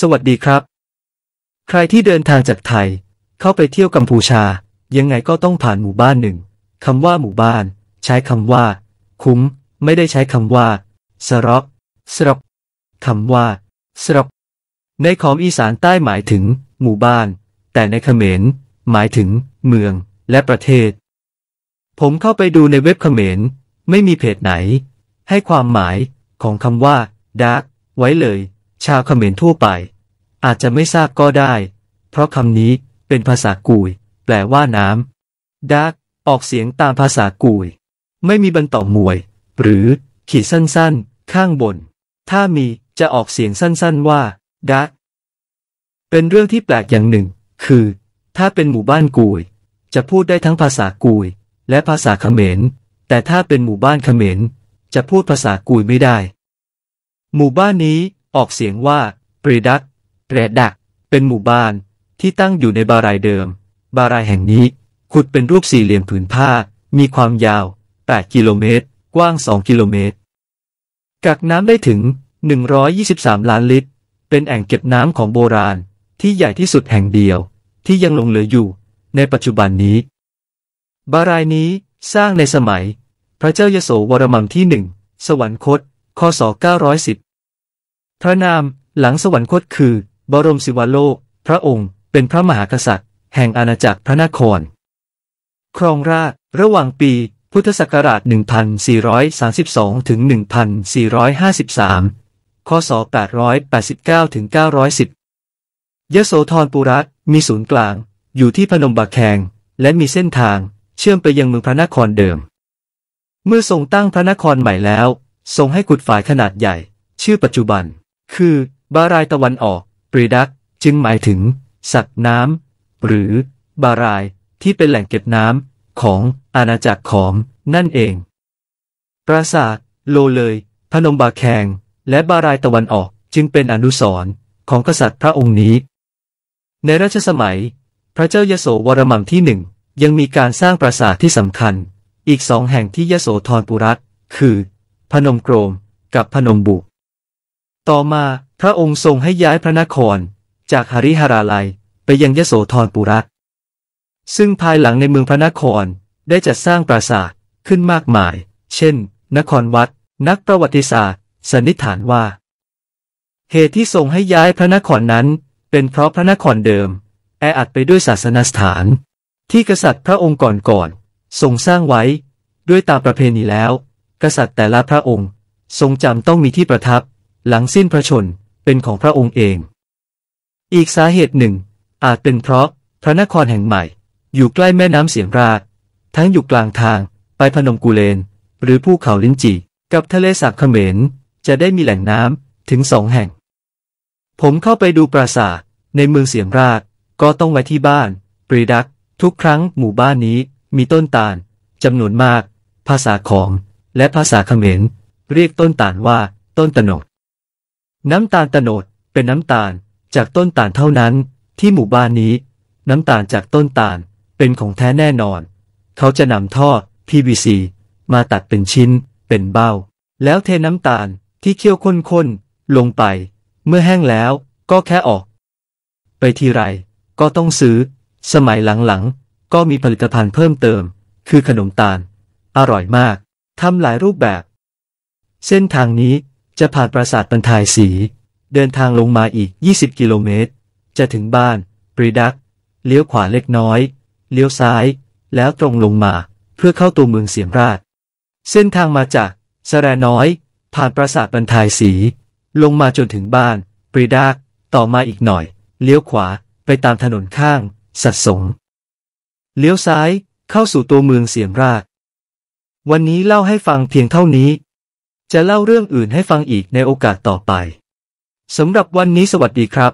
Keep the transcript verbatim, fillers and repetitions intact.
สวัสดีครับใครที่เดินทางจากไทยเข้าไปเที่ยวกัมพูชายังไงก็ต้องผ่านหมู่บ้านหนึ่งคำว่าหมู่บ้านใช้คำว่าคุ้มไม่ได้ใช้คำว่าสรอกสรอกคำว่าสรอกในของอีสานใต้หมายถึงหมู่บ้านแต่ในเขมรหมายถึงเมืองและประเทศผมเข้าไปดูในเว็บเขมรไม่มีเพจไหนให้ความหมายของคำว่าดาร์กไว้เลยชาวเขมรทั่วไปอาจจะไม่ทราบก็ได้เพราะคำนี้เป็นภาษากุยแปลว่าน้ำดาร์กออกเสียงตามภาษากุยไม่มีบรรต่อมวยหรือขีดสั้นๆข้างบนถ้ามีจะออกเสียงสั้นๆว่าดาร์กเป็นเรื่องที่แปลกอย่างหนึ่งคือถ้าเป็นหมู่บ้านกุยจะพูดได้ทั้งภาษากุยและภาษาเขมรแต่ถ้าเป็นหมู่บ้านเขมรจะพูดภาษากุยไม่ได้หมู่บ้านนี้ออกเสียงว่าปรีดักเปรดักเป็นหมู่บ้านที่ตั้งอยู่ในบารายเดิมบารายแห่งนี้ขุดเป็นรูปสี่เหลี่ยมผืนผ้ามีความยาวแปดกิโลเมตรกว้างสองกิโลเมตรกักน้ำได้ถึงหนึ่งร้อยยี่สิบสามล้านลิตรเป็นแอ่งเก็บน้ำของโบราณที่ใหญ่ที่สุดแห่งเดียวที่ยังหลงเหลืออยู่ในปัจจุบันนี้บารายนี้สร้างในสมัยพระเจ้ายโสวรมันที่หนึ่งสวรรคตคศเก้าร้อยสิบพระนามหลังสวรรคตคือบรมสิวโลกพระองค์เป็นพระมหากษัตริย์แห่งอาณาจักรพระนครครองราชระหว่างปีพุทธศักราช หนึ่งพันสี่ร้อยสามสิบสอง ถึง หนึ่งพันสี่ร้อยห้าสิบสาม คศ แปดร้อยแปดสิบเก้า ถึง เก้าร้อยสิบ ยโสธรปุระมีศูนย์กลางอยู่ที่พนมบะแคงและมีเส้นทางเชื่อมไปยังเมืองพระนครเดิมเมื่อทรงตั้งพระนครใหม่แล้วทรงให้ขุดฝายขนาดใหญ่ชื่อปัจจุบันคือบารายตะวันออกปรีดักจึงหมายถึงสักน้ำหรือบารายที่เป็นแหล่งเก็บน้ำของอาณาจักรของนั่นเองปราสาทโลเลยพนมบาแคงและบารายตะวันออกจึงเป็นอนุสรณ์ของกษัตริย์พระองค์นี้ในรัชสมัยพระเจ้ายโสวรมันที่หนึ่งยังมีการสร้างปราสาทที่สำคัญอีกสองแห่งที่ยโสธรปุระคือพนมโกรมกับพนมบุต่อมาพระองค์ทรงให้ย้ายพระนครจากหริหราลัยไปยังยโสธรปุระซึ่งภายหลังในเมืองพระนครได้จัดสร้างปราสาทขึ้นมากมายเช่นนครวัดนักประวัติศาสตร์สันนิษฐานว่าเหตุที่ทรงให้ย้ายพระนครนั้นเป็นเพราะพระนครเดิมแออัดไปด้วยศาสนสถานที่กษัตริย์พระองค์ก่อนๆทรงสร้างไว้ด้วยตามประเพณีแล้วกษัตริย์แต่ละพระองค์ทรงจำต้องมีที่ประทับหลังสิ้นพระชนม์เป็นของพระองค์เองอีกสาเหตุหนึ่งอาจเป็นเพราะพระนครแห่งใหม่อยู่ใกล้แม่น้ำเสียมราชทั้งอยู่กลางทางไปพนมกุเลนหรือภูเขาลิ้นจี่กับทะเลสาบเขมรจะได้มีแหล่งน้ำถึงสองแห่งผมเข้าไปดูปราสาทในเมืองเสียมราชก็ต้องไว้ที่บ้านปรีดักทุกครั้งหมู่บ้านนี้มีต้นตาลจำนวนมากภาษาของและภาษาเขมรเรียกต้นตาลว่าต้นตะโนดน้ำตาลตะโนดเป็นน้ำตาลจากต้นตาลเท่านั้นที่หมู่บ้านนี้น้ำตาลจากต้นตาลเป็นของแท้แน่นอนเขาจะนำท่อ พี วี ซี มาตัดเป็นชิ้นเป็นเบ้าแล้วเทน้ำตาลที่เคี่ยวข้นๆลงไปเมื่อแห้งแล้วก็แค่ออกไปทีไรก็ต้องซื้อสมัยหลังๆก็มีผลิตภัณฑ์เพิ่มเติมคือขนมตาลอร่อยมากทำหลายรูปแบบเส้นทางนี้จะผ่านปราสาทบรรทายสีเดินทางลงมาอีกยี่สิบกิโลเมตรจะถึงบ้านปรีดักเลี้ยวขวาเล็กน้อยเลี้ยวซ้ายแล้วตรงลงมาเพื่อเข้าตัวเมืองเสียมราชเส้นทางมาจากสะแรน้อยผ่านปราสาทบรรทายสีลงมาจนถึงบ้านปรีดักต่อมาอีกหน่อยเลี้ยวขวาไปตามถนนข้างสัตสงเลี้ยวซ้ายเข้าสู่ตัวเมืองเสียมราชวันนี้เล่าให้ฟังเพียงเท่านี้จะเล่าเรื่องอื่นให้ฟังอีกในโอกาสต่อไปสำหรับวันนี้สวัสดีครับ